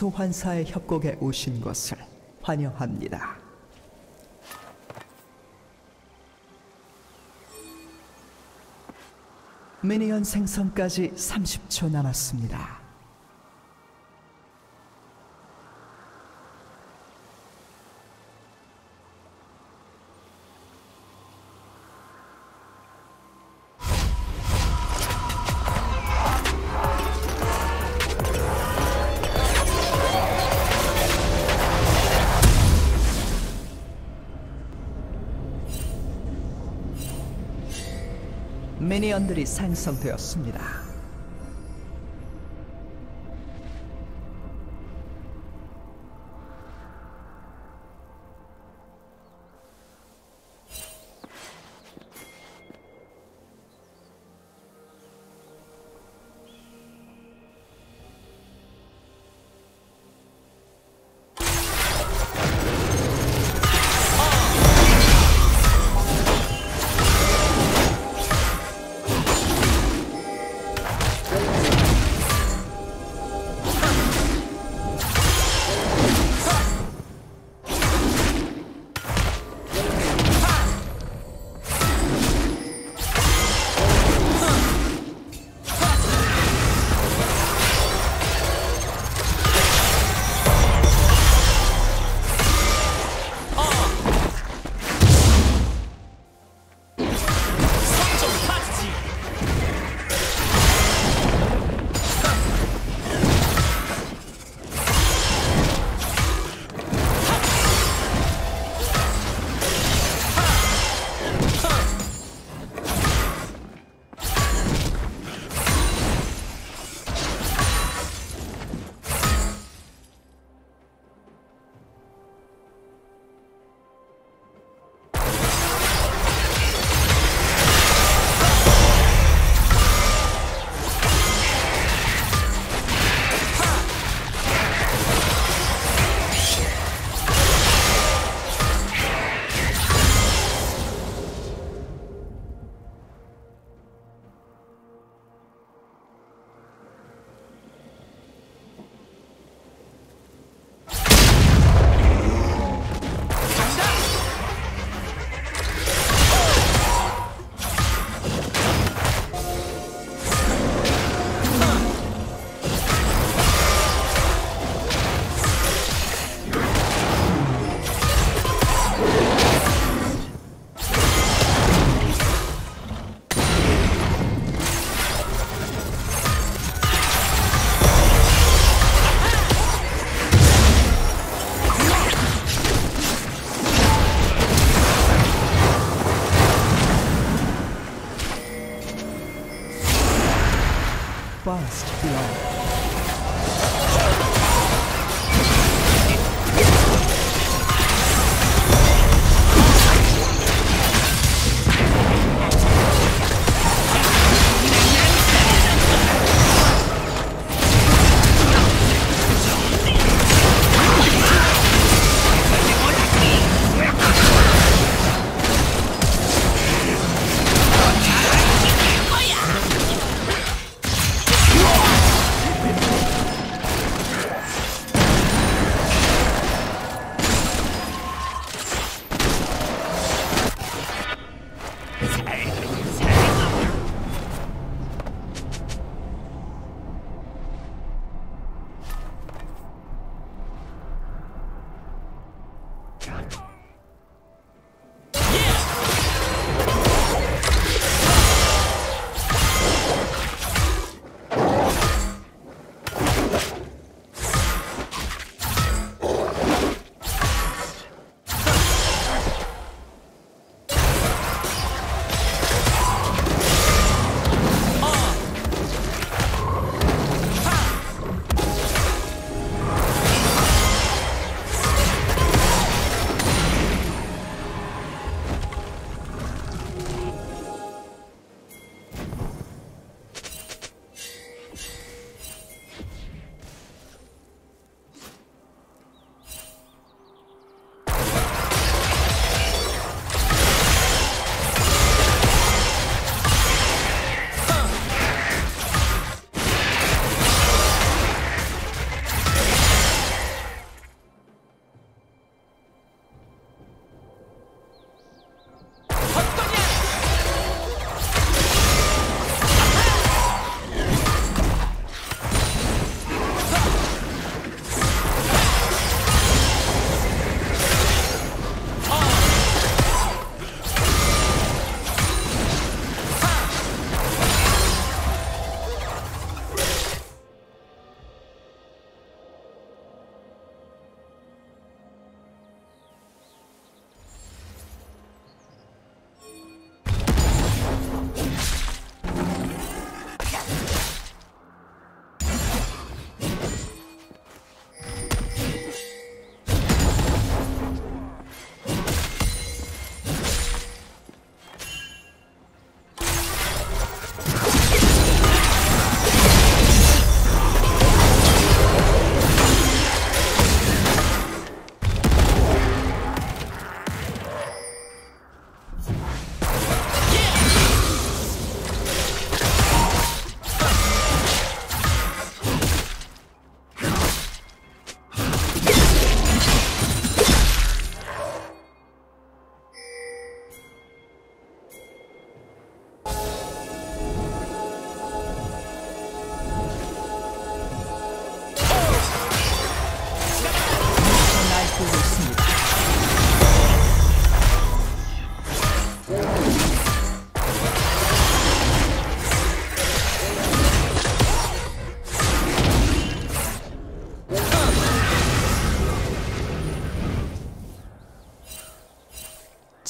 소환사의 협곡에 오신 것을 환영합니다. 미니언 생성까지 30초 남았습니다. 미니언들이 생성되었습니다.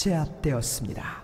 제압되었습니다.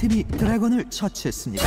팀이 드래곤을 처치했습니다.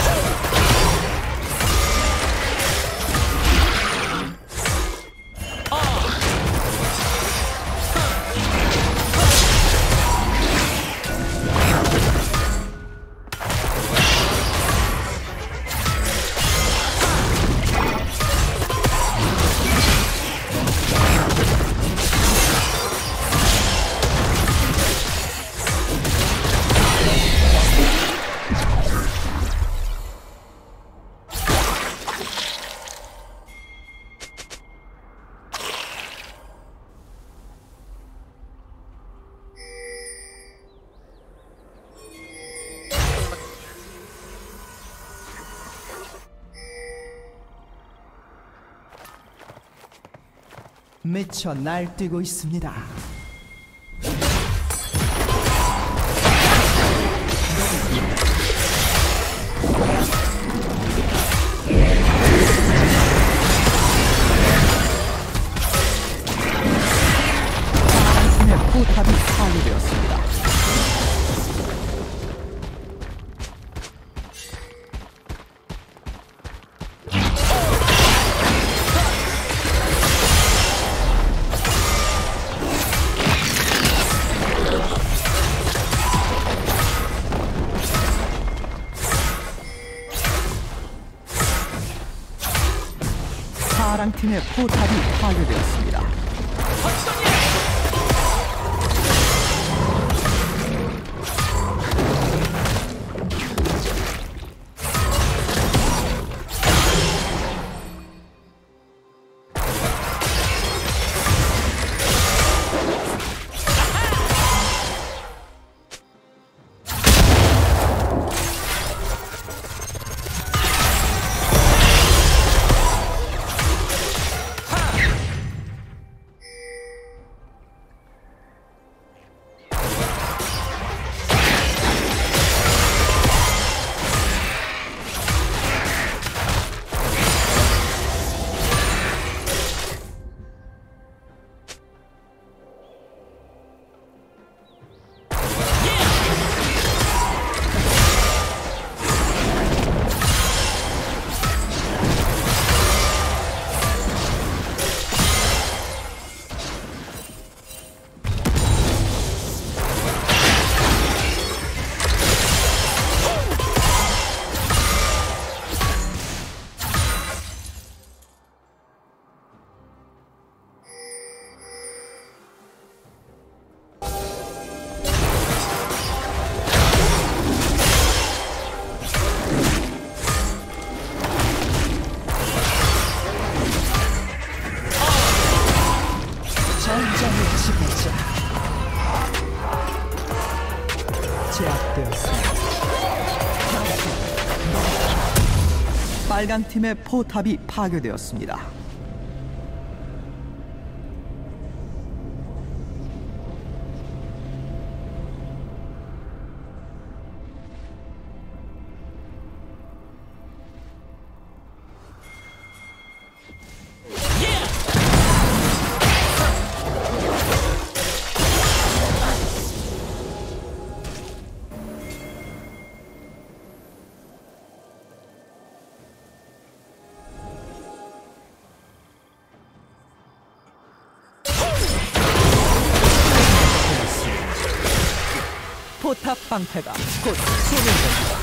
미쳐 날뛰고 있습니다. 파랑팀의 포탑이 파괴되었습니다. 파랑팀의 포탑이 파괴되었습니다. 빨강팀의 포탑이 파괴되었습니다. 포탑 방패가 곧 소멸됩니다.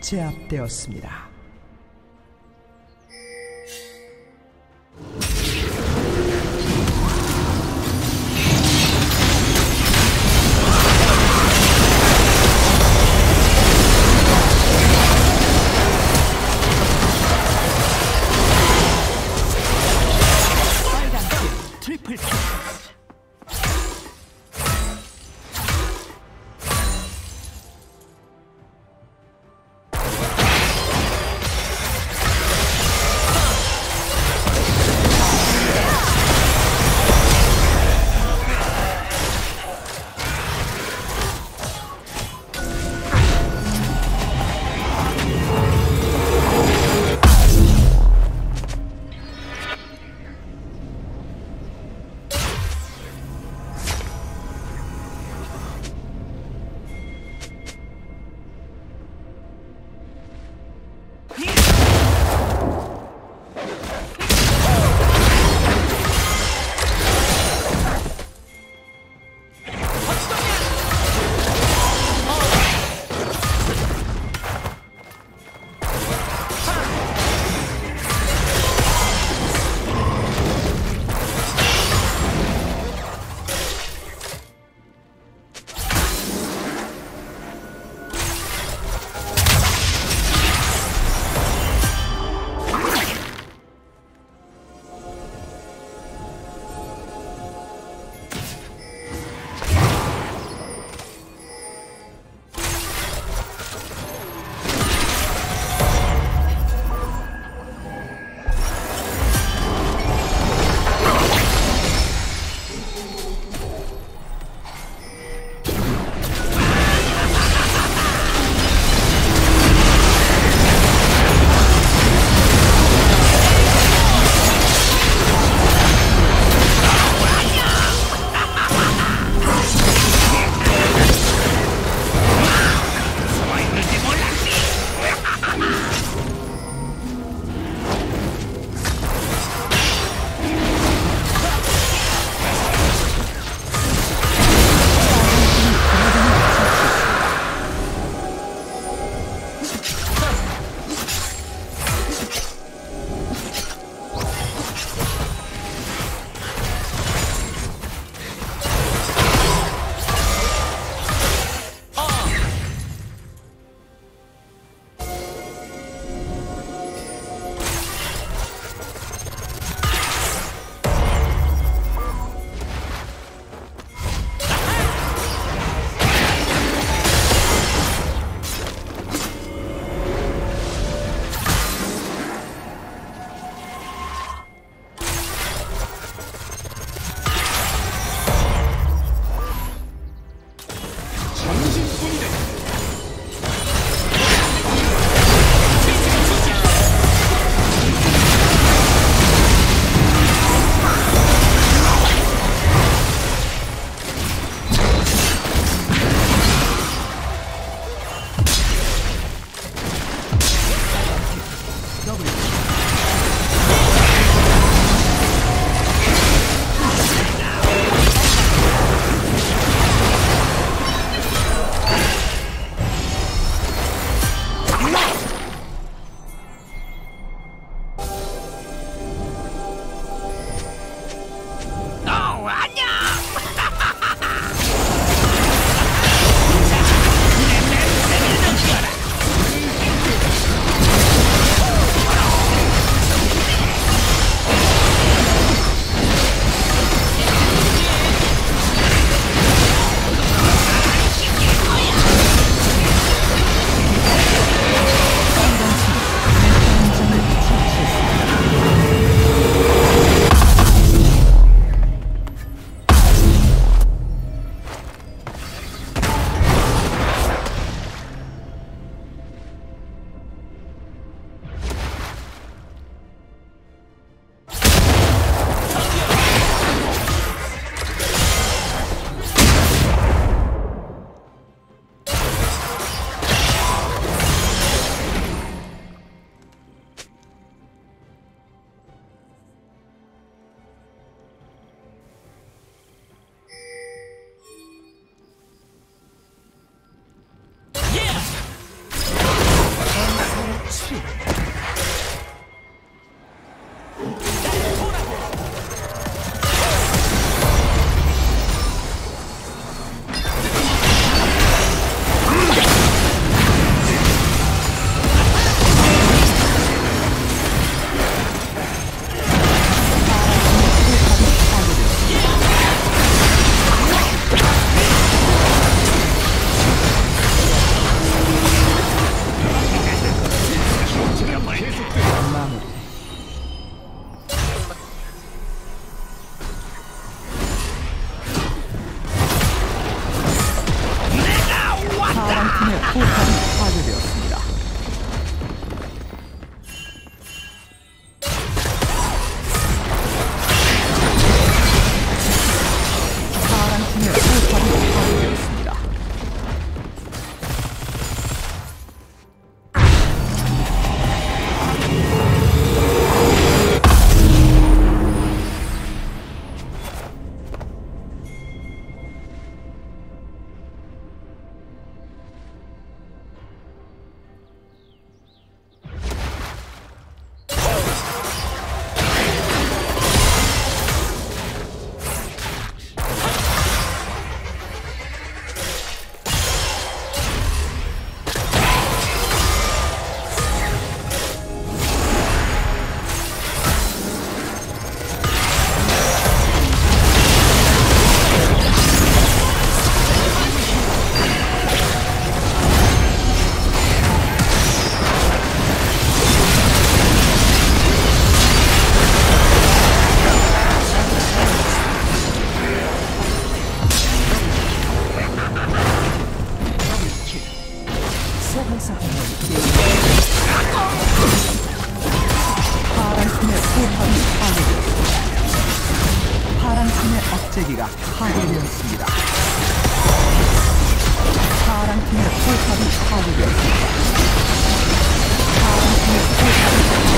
제압되었습니다. 포탑이 파괴되었습니다. 파란팀의 포탑이 파괴되었습니다. 제기가 파괴되었습니다. 파란 팀의 포탑이 파괴되었습니다. 파란 팀의 포탑이